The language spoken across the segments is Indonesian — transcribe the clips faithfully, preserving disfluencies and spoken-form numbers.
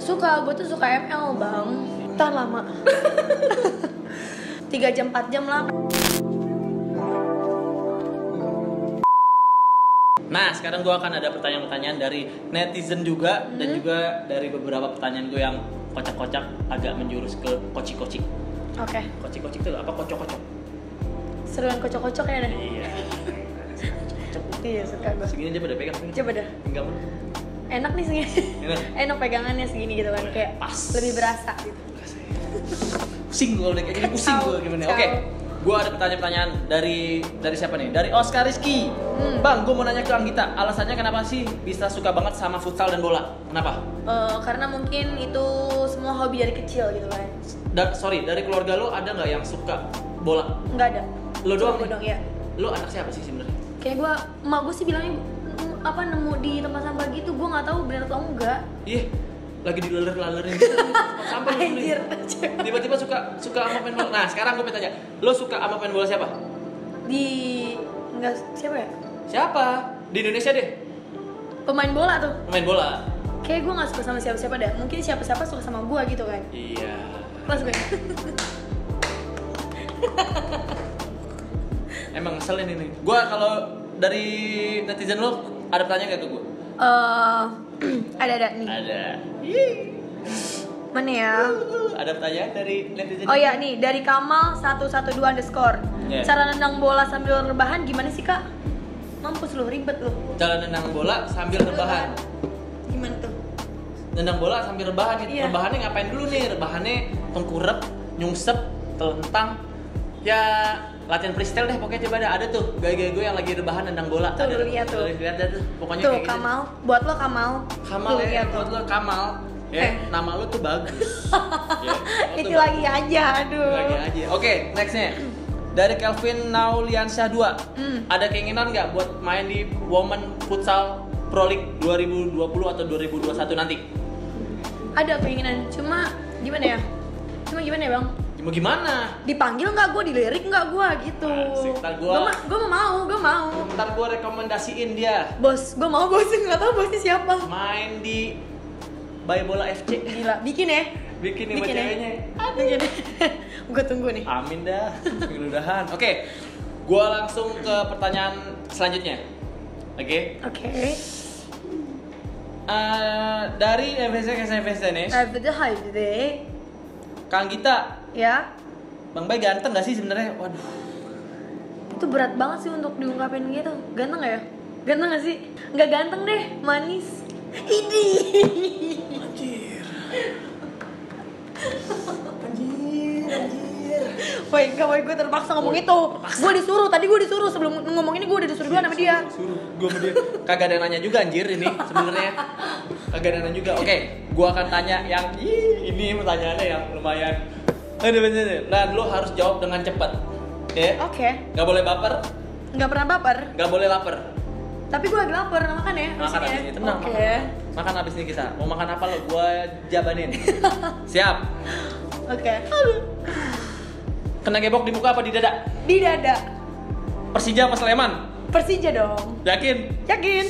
Suka, gue tuh suka M L bang. Tahan lama. tiga jam, empat jam lah. Nah, sekarang gue akan ada pertanyaan-pertanyaan dari netizen juga. Hmm. Dan juga dari beberapa pertanyaan gue yang kocak-kocak, agak menjurus ke kocik-kocik. Oke, okay. Kocik-kocik itu apa? Kocok-kocok. Seruan kocok-kocok ya deh. Iya. Kocok-kocok. Iya, suka gue. Segini aja pada pegang. Segini. Coba dah. Enggak mau. Enak nih segini. Enak. Enak pegangannya segini gitu kan, kayak pas. Lebih berasa gitu. Berasa. Ya. Pusing gue udah kayak jadi pusing gue gimana. Oke. Okay. Gue ada pertanyaan-pertanyaan dari dari siapa nih? Dari Oscar Rizky. Hmm. Bang, gue mau nanya ke Anggita, alasannya kenapa sih bisa suka banget sama futsal dan bola? Kenapa? Uh, karena mungkin itu semua hobi dari kecil gitu kan. Da- sorry, dari keluarga lo ada nggak yang suka bola? Nggak ada. Lo doang? Gue doang ya. Lo anak siapa sih sebenarnya? Kayak gue, emak gue sih bilangnya apa nemu di tempat sampah gitu, gue nggak tahu benar atau enggak. Iya. Lagi dileler-lelerin gitu. Sampai anjir. Tiba-tiba suka suka sama main bola. Nah, sekarang gue minta aja. Lo suka sama main bola siapa? Di enggak siapa ya? Siapa? Di Indonesia deh. Pemain bola tuh. Pemain bola. Kayak gue enggak suka sama siapa-siapa deh. Mungkin siapa-siapa suka sama gue gitu kan. Iya. Kelas gue. Emang ngeselin ini. Gue kalau dari netizen lo ada pertanyaan enggak ke gue? Eh uh... Ada-ada nih. Ada. Mana ya? Ada pertanyaan dari netizen. Oh iya nih, dari Kamal seratus dua belas underscore. Yeah. Cara nendang bola sambil rebahan gimana sih kak? Mampus lu, ribet lu. Cara nendang bola sambil rebahan. Gimana tuh? Nendang bola sambil rebahan. Yeah. Rebahannya ngapain dulu nih? Rebahannya tengkurep, nyungsep, telentang. Ya latihan freestyle deh pokoknya, coba ada ada tuh gaya-gaya gue yang lagi rebahan nendang bola. Tuh, ada lihat tuh. Lihat ada tuh. Pokoknya tuh, kayak gitu. Kamal, buat lo Kamal. Kamal tuh, ya, buat lo Kamal. Ya, eh, nama lo tuh bagus. Ya, lo itu tuh lagi bagus. Aja, aduh. Lagi aja. Oke, okay, next-nya. Dari Kelvin Nauliansyah dua. Mm. Ada keinginan enggak buat main di Women Futsal Pro League dua ribu dua puluh atau dua ribu dua puluh satu nanti? Ada keinginan, cuma gimana ya? Cuma gimana ya, Bang? Mau gimana? Dipanggil nggak gue, dilirik nggak gue gitu. Asik, ntar gue gue mau, gue mau. Ntar gue rekomendasiin dia. Bos, gue mau bos, nggak tahu bosnya siapa. Main di Bay Bola F C. Gila, bikin ya? Bikin nih buat ceweknya. Bikin. Gue tunggu nih. Amin dah, mudah-mudahan. Oke, okay. Gue langsung ke pertanyaan selanjutnya. Oke? Okay? Oke. Okay. Uh, dari F S N ke S F S N nih. Abdul Hadi deh. Kang Gita. Ya. Bang Bay ganteng gak sih sebenarnya? Waduh. Itu berat banget sih untuk diungkapin gitu. Ganteng gak ya? Ganteng gak sih? Gak ganteng deh, manis. Idi. Anjir. Anjir, anjir. Woi, enggak, woi gue terpaksa ngomong woy, itu. Terpaksa. Gue disuruh, tadi gue disuruh sebelum ngomong ini gue udah disuruh duluan sama dia. Suruh, gue sama dia. Kagak ada nanya juga anjir ini sebenarnya. Kagak ada nanya juga. Oke, okay, gue akan tanya yang ini pertanyaannya yang lumayan. Dan lo harus jawab dengan cepat, ya? Yeah? Oke. Okay. Gak boleh baper? Gak pernah baper. Gak boleh lapar. Tapi gue lagi lapar, makan ya. Makan abis ini, tenang. Oke. Okay. Makan. makan abis ini kita. Mau makan apa lo? Gue jabanin. Siap. Oke. Okay. Kena gebok di muka apa di dada? Di dada. Persija apa Sleman? Persija dong. Yakin? Yakin.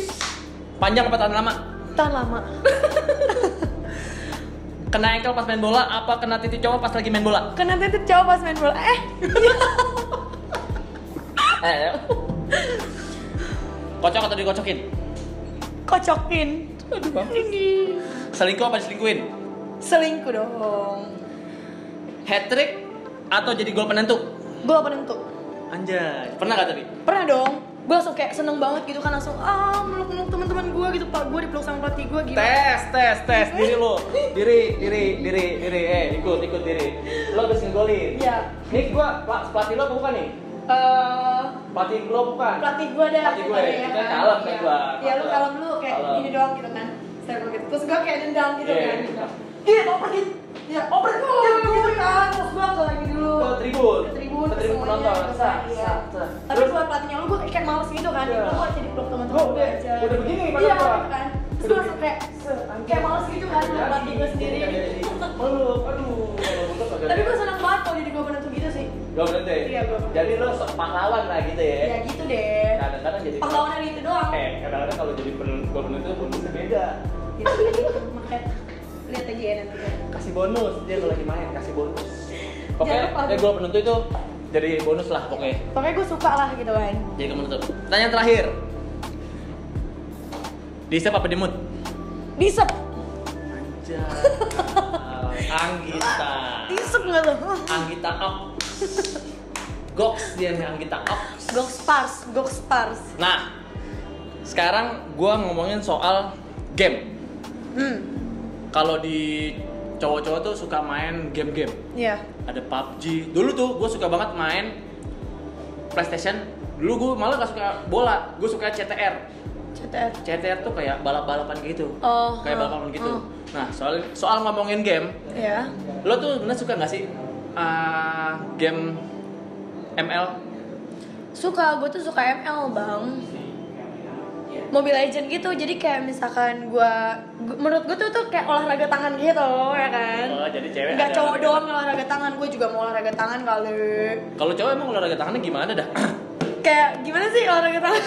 Panjang apa tahan lama? Tahan lama. Kena engkel pas main bola, apa kena titik cowok pas lagi main bola? Kena titik cowok pas main bola, eh eh kocok atau dikocokin? Kocokin. Aduh bang. Selingkuh apa diselingkuhin? Selingkuh dong. Hat-trick atau jadi gol penentu? Gol penentu. Anjay, pernah gak tapi? Pernah dong. Gue langsung kayak seneng banget gitu kan, langsung ah meluk-meluk teman-teman gue gitu, pak gue dipeluk sama pelatih gue gitu. Tes, tes, tes, diri lo, diri, diri, diri, diri, eh ikut, ikut diri. Lo abis ngegolin. Iya. Nih gue, pelatih lo apa bukan nih? Uh, pelatih lo bukan? Pelatih gue dah. Pelatih gue, ya, kan kalem kan gue. Iya lo kalem lo kayak ini doang gitu kan, saya begitu. Terus gue kayak dendam gitu kan. Iya, mau pergi. Ya, oper gue. Ya, gitu kan. Terus gue ke lagi dulu. Ke tribun. Ke tribun. Ke tribun penonton. Iya. Tapi buat pelatihnya lu, gue kayak males gitu kan. Gue kok jadi peluk teman-teman gue aja. Udah begini mana gua. Iya kan. Terus gue kayak kayak males gitu kan sama pelatih gue sendiri. Meluk, aduh. Tapi gue seneng banget kalau jadi gue penentu gitu sih. Gue penentu ya? Iya, gue. Jadi lu pahlawan lah gitu ya? Iya gitu deh. Kadang-kadang jadi pahlawan dari itu doang. Eh, kadang-kadang kalau jadi penentu gue penentu pun beda. Gitu. Makanya Lihat aja ya nanti. Kasih bonus dia kalau lagi main, kasih bonus. Pokoknya ya gue penentu itu jadi bonus lah pokoknya. Pokoknya gue suka lah gitu kan. Jadi kamu penentu. Pertanyaan terakhir. Disep apa dimut? Disep. Anjay. Anggita. Disep nggak lo? Anggita Ox. Goks dia nih Anggita Ox. Goks pars, Goks pars. Nah, sekarang gue ngomongin soal game. Hmm. Kalau di cowok-cowok tuh suka main game-game. Iya. Yeah. Ada P U B G. Dulu tuh gue suka banget main PlayStation. Dulu gue malah gak suka bola, gue suka C T R. C T R. C T R tuh kayak balap-balapan gitu, oh, kayak balap-balapan gitu. Oh. Nah soal soal ngomongin game, yeah. Lo tuh bener suka nggak sih uh, game M L? Suka, gue tuh suka M L bang. Mobile Legends gitu, jadi kayak misalkan gue, menurut gue tuh tuh kayak olahraga tangan gitu, ya kan? Oh, jadi cewek. Gak cowok doang olahraga tangan, gue juga mau olahraga tangan kali. Kalau cowok emang olahraga tangannya gimana dah? Kayak gimana sih olahraga tangan?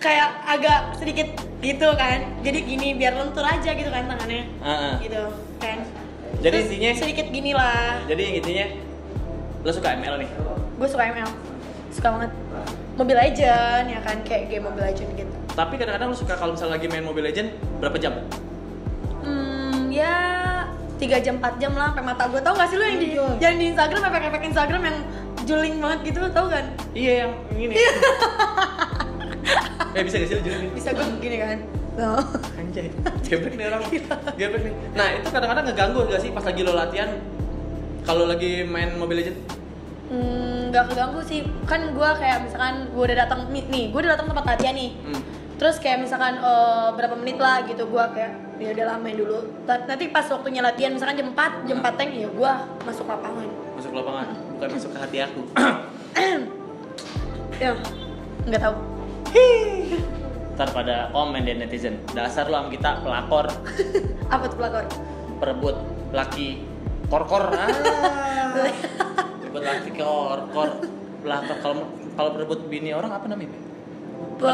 Kayak agak sedikit gitu kan, jadi gini biar lentur aja gitu kan tangannya, uh-huh. Gitu kan. Jadi terus intinya sedikit gini lah. Jadi intinya lo suka M L nih? Gue suka M L, suka banget. Mobile Legends ya kan, kayak game Mobile Legends gitu. Tapi kadang-kadang lo suka kalau misalnya lagi main Mobile Legends berapa jam? Hmm, ya tiga jam empat jam lah sampai mata gue. Tau gak sih lo yang di yang di Instagram, efek-efek Instagram yang juling banget gitu, tau kan? Iya yang gini. Eh bisa gak sih lo juling? Bisa gue begini kan? No. Anjay, geblek nih orang. Geblek nih. Nah itu kadang-kadang ngeganggu gak sih pas lagi lo latihan? Kalau lagi main Mobile Legends? Hmm, gak keganggu sih. Kan gue kayak misalkan gue udah datang nih, gue udah datang tempat latihan nih. Hmm. Terus kayak misalkan uh, berapa menit lah gitu gue kayak ya udah lama main dulu. Nanti pas waktunya latihan misalkan jam empat, jam empat teng ya gue masuk lapangan. Masuk lapangan. Bukan masuk ke hati aku. Ya, enggak tahu. Hih. Entar pada komen di netizen. Dasar lu sama kita pelakor. Apa tuh pelakor? Perebut laki korkor. Ah. Perebut laki korkor. Pelakor kalau kalau perebut bini orang apa namanya? Pe,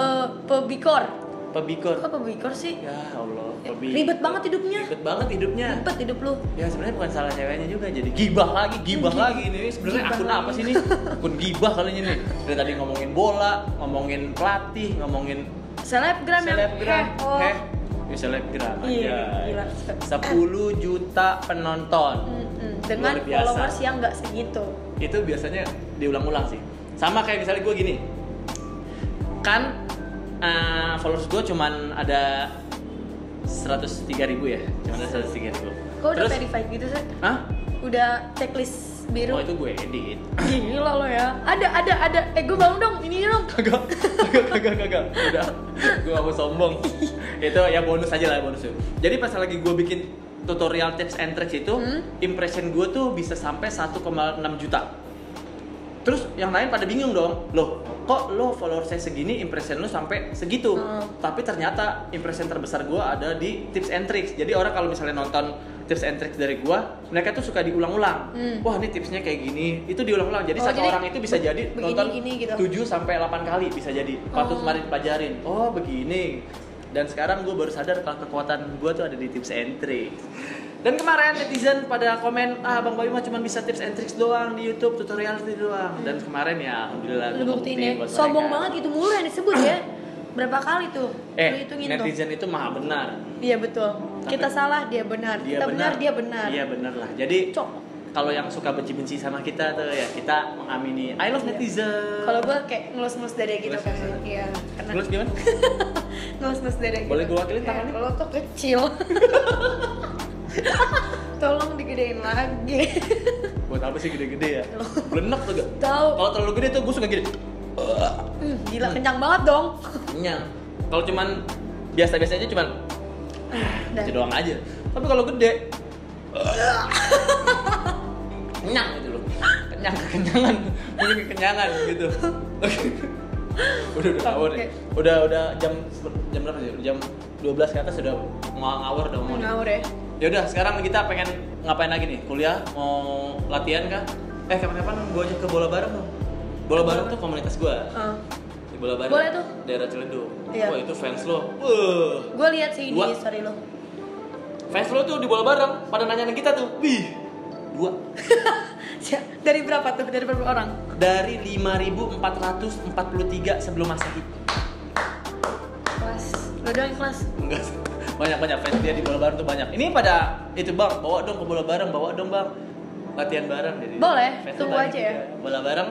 pebikor. Pebikor. Kok pebikor sih? Ya Allah. Pebi. Ribet banget hidupnya. Ribet banget hidupnya. Ribet hidup lu. Ya sebenarnya bukan salah ceweknya juga, jadi gibah lagi, gibah G- lagi ini. Sebenarnya akun lagi. Apa sih ini? Akun gibah kalinya nih. Dari tadi ngomongin bola, ngomongin pelatih, ngomongin selebgram yang selebgram. Oh. Heh. Ya selebgram aja. sepuluh juta penonton. Mm-hmm. Dengan followers yang enggak segitu. Itu biasanya diulang-ulang sih. Sama kayak misalnya gue gini. Kan uh, followers gue cuman ada seratus tiga ribu ya, cuman ada seratus tiga ribu. Kok udah verified gitu sih? Hah? Udah checklist biru? Oh itu gue edit. Gila lo ya. Ada ada ada. Eh gue bangun dong, ini dong. Kagak kagak kagak kagak. Udah. Gue gak mau sombong. Itu ya bonus aja lah bonus. Jadi pas lagi gue bikin tutorial tips and tricks itu, hmm? Impression gue tuh bisa sampai satu koma enam juta. Terus yang lain pada bingung dong, loh kok lo follower saya segini, impression lo sampai segitu. Mm. Tapi ternyata impression terbesar gue ada di tips and tricks. Jadi orang kalau misalnya nonton tips and tricks dari gue, mereka tuh suka diulang-ulang. Mm. Wah ini tipsnya kayak gini, itu diulang-ulang. Jadi oh, satu jadi orang itu bisa jadi begini, nonton gitu. tujuh sampai delapan kali bisa jadi. Patut kemarin pelajarin, oh begini. Dan sekarang gue baru sadar kalau kekuatan gue tuh ada di tips and tricks. Dan kemarin netizen pada komen, ah Bang Bayu mah cuma bisa tips and tricks doang di YouTube, tutorial itu doang. Dan kemarin ya alhamdulillah gue buktiin ya. Sombong banget itu mulu yang disebut ya. Berapa kali tuh? Eh, netizen tuh. Itu maha benar. Iya betul. Tapi kita salah, dia benar. Dia kita benar, benar, dia benar. Iya benar lah. Jadi kalau yang suka benci-benci sama kita tuh ya kita mengamini. I love netizen. Kalau gue kayak ngelus-ngelus dada gitu kan. Iya. Ngelus gimana? Ngelus-ngelus dada gitu. Boleh gue wakilin tangannya? Kalau tuh kecil. Tolong digedein lagi. Buat apa sih gede-gede ya? Blenek tuh gak? Tahu. Kalau terlalu gede tuh gue suka gini. Mm, gila kencang banget dong. Kenyang. Kalau cuman biasa-biasa aja cuman gitu doang aja. Tapi kalau gede kenyang gitu loh. Kenyang kenyangan. Mungkin kenyangan gitu. Oke. Udah udah ngawur ya. Udah udah jam jam berapa sih? Jam dua belas ke atas sudah ngawur dong. Ngawur ya. Yaudah, sekarang kita pengen ngapain lagi nih? Kuliah? Mau latihan kah? Eh, kapan-kapan gue ajak ke bola bareng dong. Bola bareng tuh komunitas gue. Uh. Di bola bareng. Boleh tuh. Daerah Ciledug. Iya. Wah, itu fans lo. Uh. Gue lihat sih di story lo. Fans lo tuh di bola bareng, pada nanyain kita tuh. Wih, dua. Dari berapa tuh? Dari berapa orang? Dari lima ribu empat ratus empat puluh tiga sebelum masehi. Kelas, lo doang kelas? Enggak, banyak-banyak fans dia di bola bareng tuh banyak. Ini pada, itu bang, bawa dong ke bola bareng, bawa dong bang. Latihan bareng jadi. Boleh, tunggu aja ya. Bola bareng,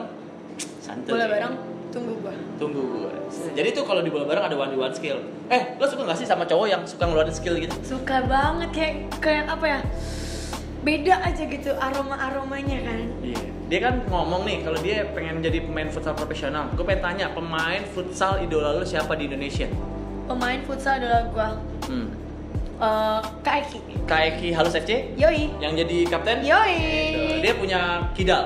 santai. Bola bareng, tunggu gua. Tunggu gua. Jadi tuh kalau di bola bareng ada one to one skill. Eh, lo suka nggak sih sama cowok yang suka ngeluarin skill gitu? Suka banget, kayak kayak apa ya? Beda aja gitu aroma-aromanya kan. Iya. Dia kan ngomong nih kalau dia pengen jadi pemain futsal profesional. Gue pengen tanya, pemain futsal idola lo siapa di Indonesia? Pemain futsal idola gua. Hmm. Uh, Kak Eki. Kak Eki Alus F C? Yoi. Yang jadi kapten? Yoi. Gitu. Dia punya kidal.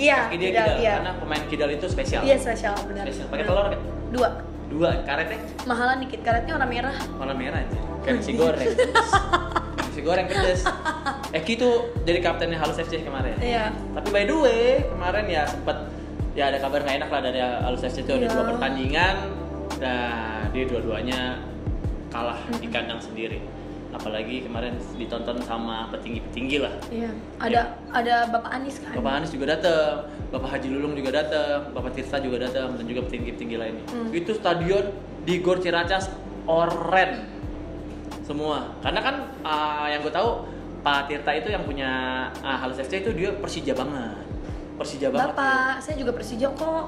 Iya. Kaki dia kidal, kidal. Iya. Karena pemain kidal itu spesial. Iya, spesial, benar. Spesial. Pakai telur kan? Dua. Dua. Karetnya? Mahalan dikit. Karetnya warna merah. Warna merah aja. Kayak nasi goreng. Nasi goreng pedes. Eki tuh jadi kaptennya Alus F C kemarin. Iya. Tapi by the way, kemarin ya sempat ya ada kabar enggak enak lah dari Alus F C itu. Iya. Ada dua pertandingan dan dia dua-duanya kalah mm-hmm. di kandang sendiri. Apalagi kemarin ditonton sama petinggi-petinggi lah. Iya. Ada ya. Ada Bapak Anies kan. Bapak Anies juga datang, Bapak Haji Lulung juga datang, Bapak Tirta juga datang dan juga petinggi-petinggi lainnya. Hmm. Itu stadion di G O R Ciracas oren semua. Karena kan uh, yang gue tahu Pak Tirta itu yang punya uh, Alus F C itu dia Persija banget. Persija banget. Bapak, saya juga Persija kok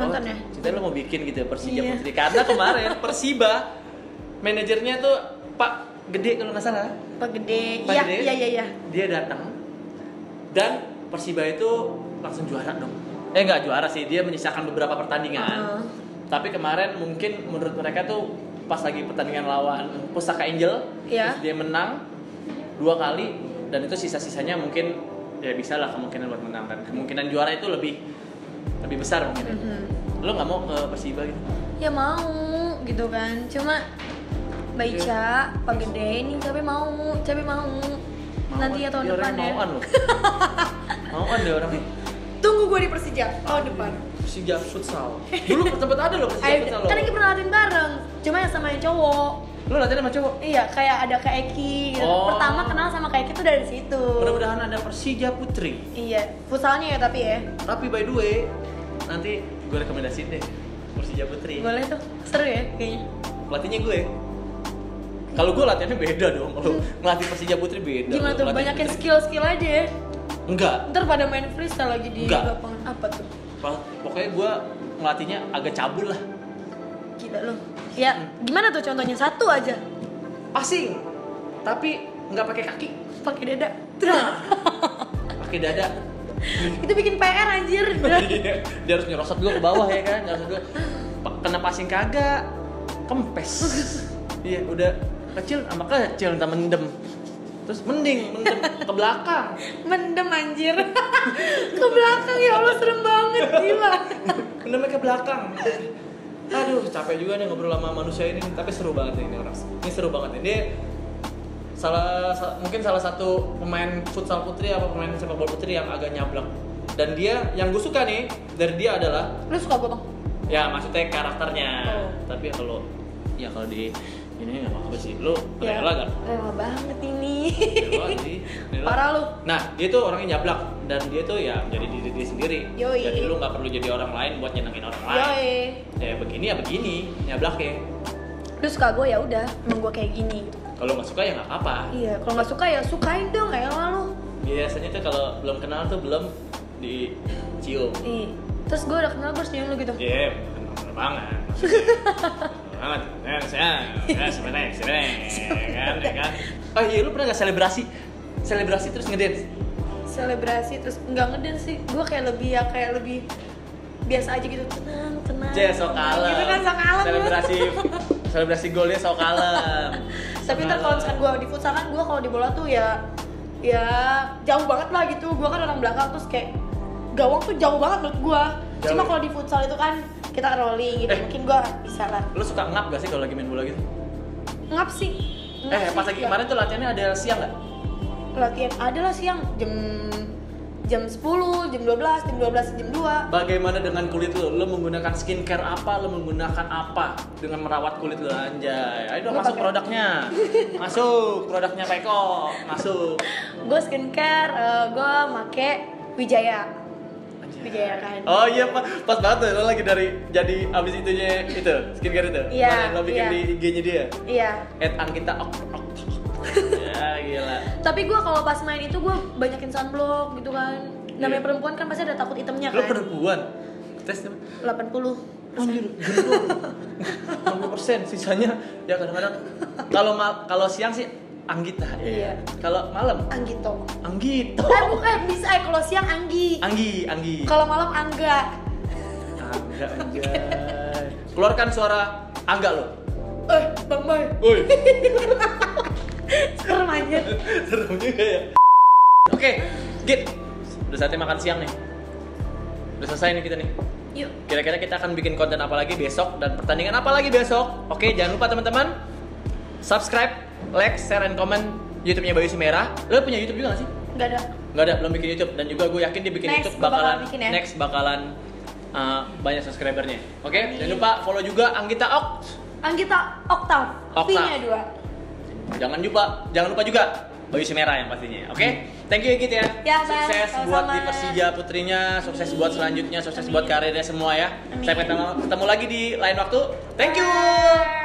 nonton ya. Kita lo mau bikin gitu ya Persija iya. Putri. Karena kemarin Persiba manajernya tuh Pak Gede kalau nggak salah. Pak Gede. Pak ya, Gede. Iya, iya, iya. Dia datang dan Persiba itu langsung juara dong. Eh nggak juara sih, dia menyisakan beberapa pertandingan. Uh-huh. Tapi kemarin mungkin menurut mereka tuh pas lagi pertandingan lawan Pusaka Angel, yeah. Terus dia menang dua kali dan itu sisa-sisanya mungkin ya bisa lah kemungkinan buat menang dan kemungkinan juara itu lebih lebih besar mungkin. Uh-huh. Lo nggak mau ke Persiba gitu? Ya mau gitu kan, cuma. Baica, Pak Gede ini Cabe mau, Cabe mau. mau Nanti ya tahun depan ya. Mauan loh. Mauan deh orangnya. Tunggu gue di Persija tahun depan. Persija futsal. Dulu tempat ada loh Persija futsal. Kan kita pernah latihan bareng. Cuma yang sama yang cowok. Lu latihan sama cowok? Iya, kayak ada Kak Eki gitu. Oh. Pertama kenal sama Kak Eki tuh dari situ. Mudah-mudahan ada Persija Putri. Iya, futsalnya ya tapi ya. Tapi by the way, nanti gue rekomendasiin deh Persija Putri. Boleh tuh. Seru ya kayaknya. Pelatihnya gue. Kalau gue latihannya beda dong, kalau ngelatih Persija Putri beda. Gimana tuh? Banyakin skill-skill aja. Enggak. Ntar pada main freestyle lagi di lapangan apa tuh? Pokoknya gue ngelatihnya agak cabul lah. Gila loh. Ya, gimana tuh contohnya? Satu aja. Passing. Tapi nggak pakai kaki, pakai dada. Pakai dada. Itu bikin P R anjir. Dia harus nyerosot dulu ke bawah ya kan, nyerosot dulu. Kena passing kagak, kempes. Iya, udah kecil sama kecil entah mendem terus mending mendem ke belakang mendem anjir ke belakang ya Allah serem banget gila mendemnya ke belakang aduh capek juga nih ngobrol sama manusia ini tapi seru banget nih ini orang ini seru banget ini salah mungkin salah satu pemain futsal putri apa pemain sepak bola putri yang agak nyablak dan dia yang gue suka nih dari dia adalah lu suka gue bang ya maksudnya karakternya oh. Tapi kalau ya kalau di ini nggak apa-apa sih lu ya, rela kan? Rela banget ini rela sih rela. Parah lu nah dia tuh orangnya nyablak dan dia tuh ya menjadi diri diri sendiri. Yoi. Jadi lu nggak perlu jadi orang lain buat nyenengin orang lain. Yoi. Ya begini ya begini nyablak ya lu suka gue ya udah emang gue kayak gini kalau nggak suka ya nggak apa iya kalau nggak suka ya sukain dong ya lu biasanya tuh kalau belum kenal tuh belum dicium iya terus gue udah kenal gue harus cium lu gitu iya yeah, kenal banget banget, nah, saya, ya sebenarnya, sebenarnya, kan, ya kan. Oh iya, lu pernah nggak selebrasi, selebrasi terus ngedance? Selebrasi terus nggak ngedance sih, gue kayak lebih ya kayak lebih biasa aja gitu, tenang, tenang. Cie, so kalem. Gitu kan so kalem. Selebrasi, selebrasi golnya so kalem. Tapi ntar kalau misalkan gue di futsal kan, gue kalau di bola tuh ya, ya jauh banget lah gitu. Gue kan orang belakang terus kayak gawang tuh jauh banget menurut gue. Cuma kalau di futsal itu kan kita rolling gitu, eh, mungkin gue bisa lah. Lu suka ngap gak sih kalau lagi main bola gitu? Ngap sih. Ngap eh, pas lagi kemarin tuh latihannya ada siang nggak? Latihan ada lah siang jam jam sepuluh, jam dua belas, jam dua belas, jam dua. Bagaimana dengan kulit lo? Lo menggunakan skincare apa? Lo menggunakan apa dengan merawat kulit lo? Anjay. Ayo dong, masuk produknya. Masuk produknya Pak Eko. Masuk. Gue skincare, uh, gue make Wijaya. Anjay. Wijaya kan. Oh iya, pas banget lo lagi dari jadi abis itunya itu skincare itu. Iya. Lo bikin yeah. di I G-nya dia. Iya. Yeah. At Anggita Oktav. Ya gila. Tapi gue kalau pas main itu gue banyakin sunblock gitu kan. Namanya yeah. perempuan kan pasti ada takut itemnya kan. Lo perempuan? Tes delapan puluh persen. Anjir, delapan puluh persen sisanya ya kadang-kadang. Kalau kalau siang sih Anggita ya. Iya. Kalau malam Anggito. Anggito. Eh bukan bisa eh kalau siang Anggi. Anggi, Anggi. Kalau malam Angga. Angga aja. Keluarkan suara Angga lo. Eh, Bang Boy. Woi. Serem aja. Serem juga ya. Oke, Git. Udah saatnya makan siang nih. Udah selesai nih kita nih. Yuk. Kira-kira kita akan bikin konten apa lagi besok dan pertandingan apa lagi besok? Oke, jangan lupa teman-teman subscribe, like, share, and comment YouTube-nya Bayusi Merah. Lo punya YouTube juga gak sih? Gak ada. Gak ada, belum bikin YouTube. Dan juga gue yakin dia bikin next, YouTube bakalan bikin, ya? Next bakalan uh, banyak subscribernya. Oke, okay? Jangan lupa follow juga Anggita Ok. Anggita Oktav. V-nya dua. Jangan lupa, jangan lupa juga Bayusi Merah yang pastinya. Oke, okay? Thank you Git ya. Ya sukses sama-sama buat di Persija Putrinya, sukses Amin. Buat selanjutnya, sukses Amin. Buat karirnya semua ya. Amin. Sampai ketemu, ketemu lagi di lain waktu. Thank you.